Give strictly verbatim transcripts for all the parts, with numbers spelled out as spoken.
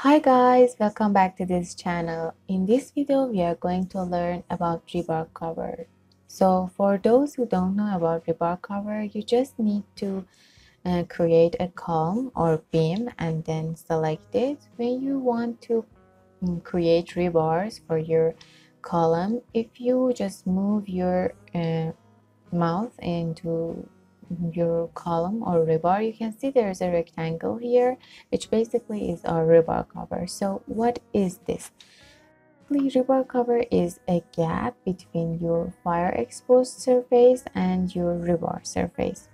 Hi guys, welcome back to this channel. In this video we are going to learn about rebar cover. So for those who don't know about rebar cover, you just need to uh, create a column or beam and then select it. When you want to um, create rebars for your column, if you just move your uh, mouse into your column or rebar, you can see there's a rectangle here, which basically is our rebar cover. So what is this? Basically, rebar cover is a gap between your fire exposed surface and your rebar surface,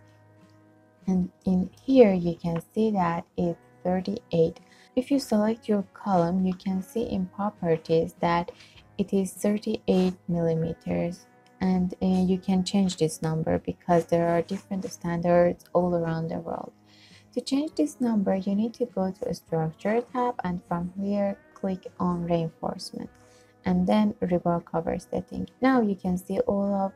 and in here you can see that it's thirty-eight. If you select your column, you can see in properties that it is thirty-eight millimeters. And uh, you can change this number because there are different standards all around the world. To change this number, you need to go to a structure tab, and from here click on reinforcement and then rebar cover setting. Now you can see all of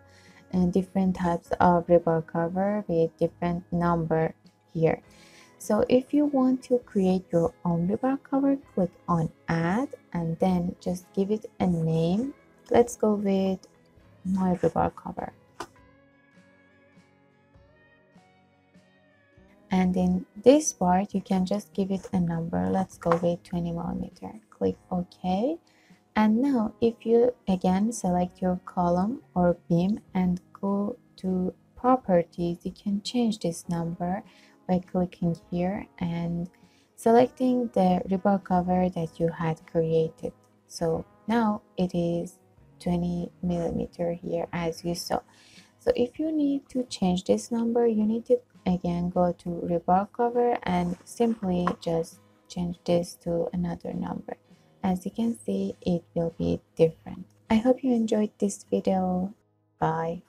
uh, different types of rebar cover with different number here. So if you want to create your own rebar cover, click on add and then just give it a name. Let's go with my rebar cover, and in this part you can just give it a number. Let's go with twenty millimeter. Click OK, and now if you again select your column or beam and go to properties, you can change this number by clicking here and selecting the rebar cover that you had created. So now it is twenty millimeter here, as you saw. So if you need to change this number, you need to again go to rebar cover and simply just change this to another number. As you can see, it will be different. I hope you enjoyed this video. Bye.